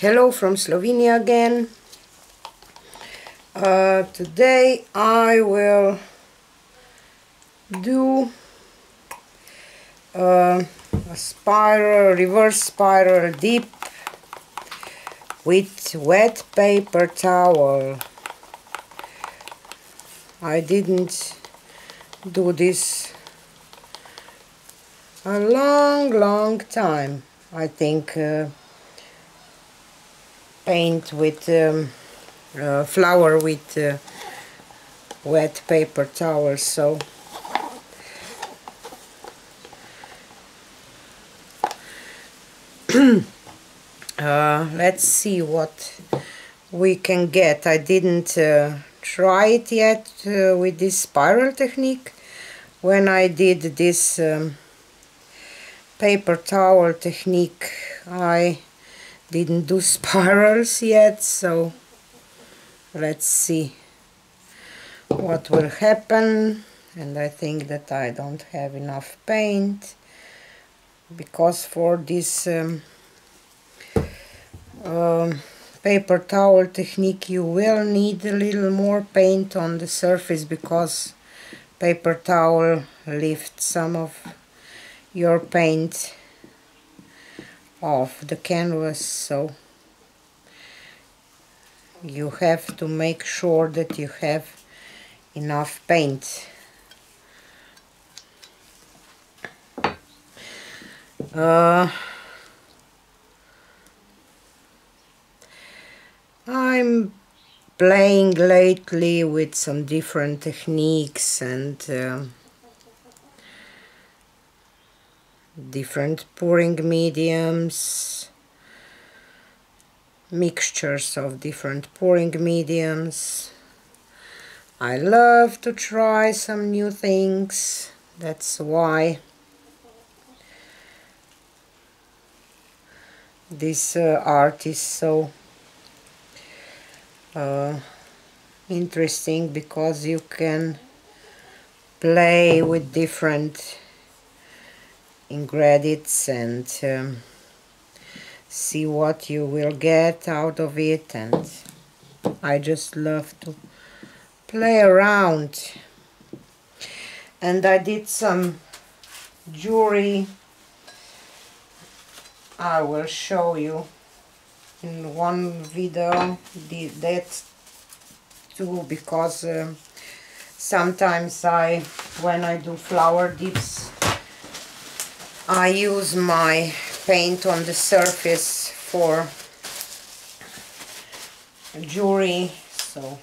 Hello from Slovenia again. Today I will do a spiral, reverse spiral dip with wet paper towel. I didn't do this a long time. I think paint with flour with wet paper towel. So let's see what we can get. I didn't try it yet with this spiral technique. When I did this paper towel technique, I didn't do spirals yet, so let's see what will happen. And I think that I don't have enough paint, because for this paper towel technique you will need a little more paint on the surface, because paper towel lifts some of your paint off the canvas, so you have to make sure that you have enough paint. I'm playing lately with some different techniques and different pouring mediums, mixtures of different pouring mediums. I love to try some new things, that's why this art is so interesting, because you can play with different ingredients and see what you will get out of it, and I just love to play around. And I did some jewelry, I will show you in one video that too, because sometimes when I do flower dips, I use my paint on the surface for jewelry, so,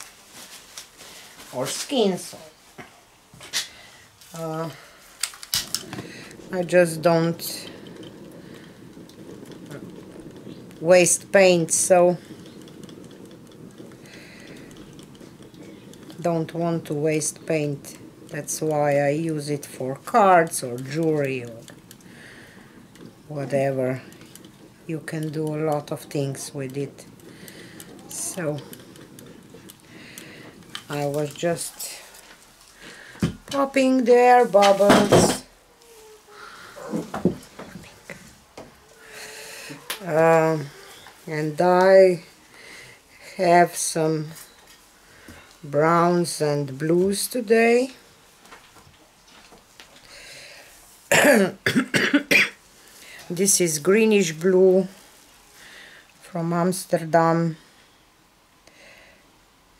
or skin, so I just don't waste paint, so don't want to waste paint. That's why I use it for cards or jewelry or whatever. You can do a lot of things with it. So I was just popping their bubbles. And I have some browns and blues today. This is greenish blue from Amsterdam,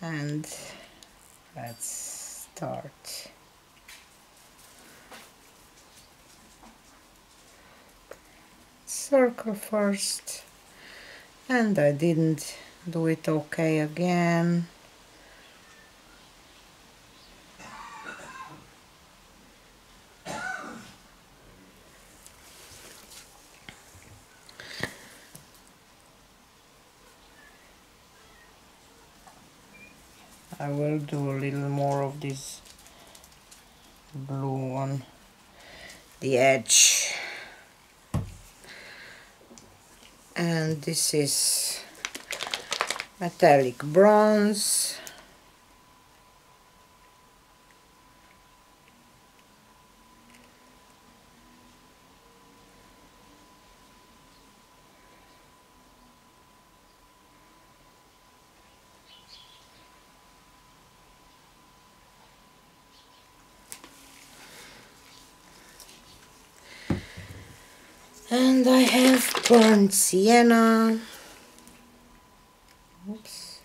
and let's start. Circle first, and I didn't do it okay again. I will do a little more of this blue on the edge. And this is metallic bronze. And I have burnt sienna. Oops.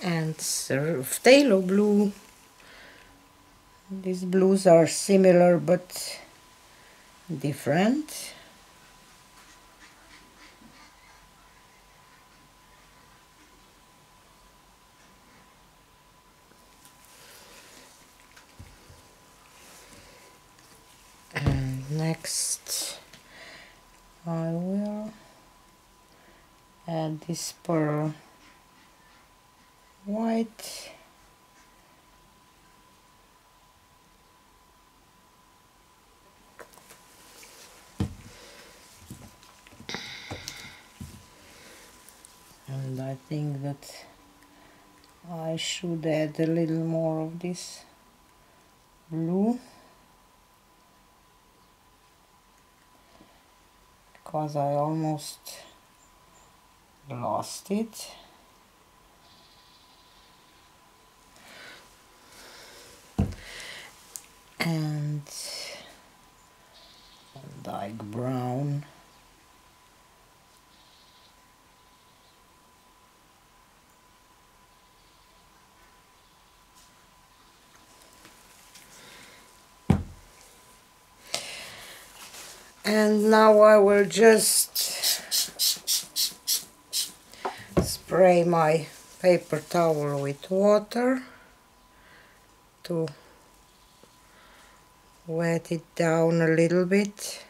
And phthalo blue. These blues are similar but different. And next I will add this pearl white. And I think that I should add a little more of this blue, because I almost lost it. And like brown. And now I will just spray my paper towel with water to wet it down a little bit.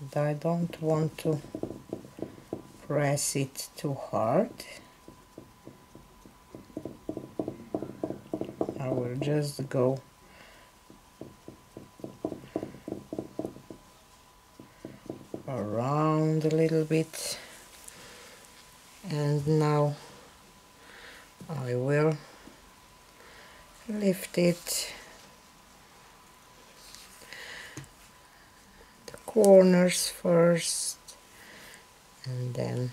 And I don't want to press it too hard. I will just go around a little bit, and now I will lift it, the corners first, and then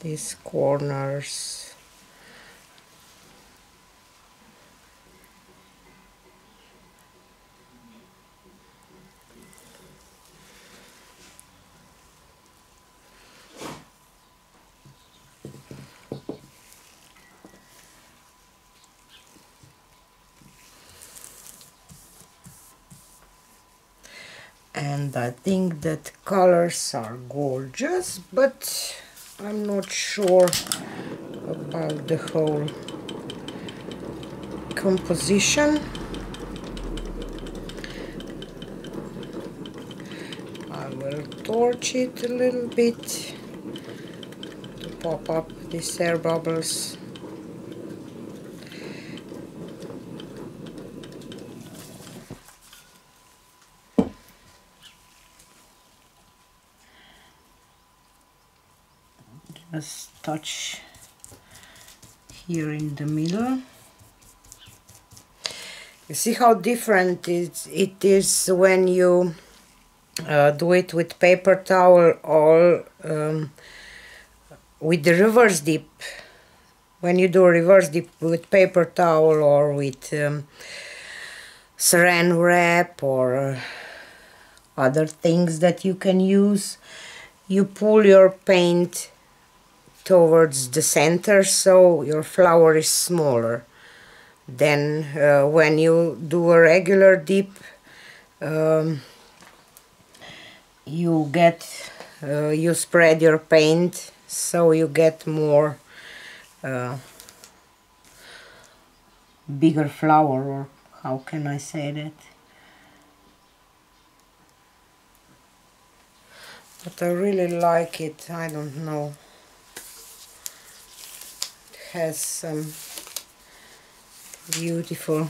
these corners, and I think that colors are gorgeous, but I'm not sure about the whole composition. I will torch it a little bit to pop up these air bubbles. Just touch here in the middle. You see how different it is when you do it with paper towel or with the reverse dip. When you do reverse dip with paper towel or with saran wrap or other things that you can use, you pull your paint towards the center, so your flower is smaller than when you do a regular dip. You get you spread your paint, so you get more bigger flower, or how can I say that? But I really like it. I don't know. Has some beautiful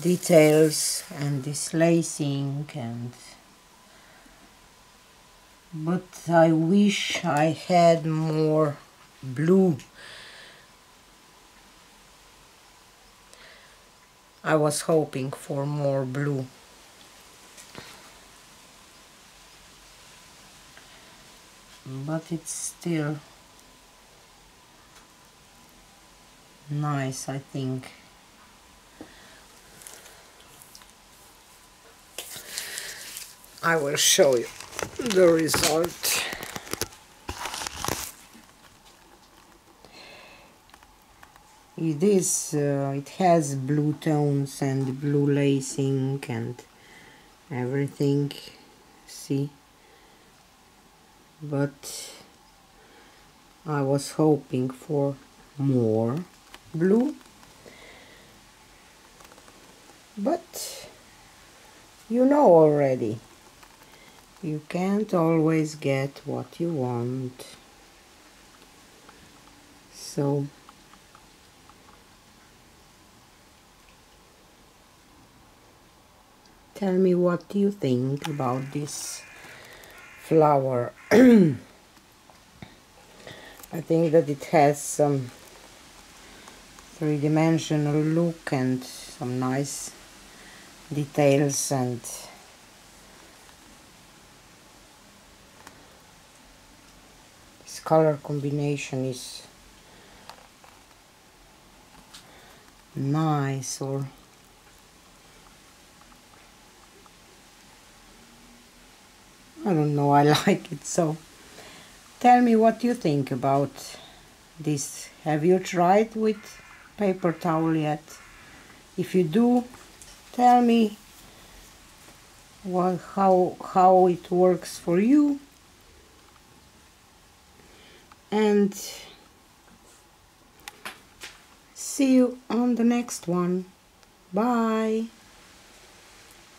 details, and this lacing, and but I wish I had more blue. I was hoping for more blue. But it's still nice, I think. I will show you the result. It is, it has blue tones and blue lacing and everything, see? But I was hoping for more blue, but you know already, you can't always get what you want, so tell me what you think about this flower. I think that it has some three-dimensional look and some nice details, and this color combination is nice, or I don't know, I like it. So tell me what you think about this. Have you tried with paper towel yet? If you do, tell me how it works for you, and see you on the next one. Bye.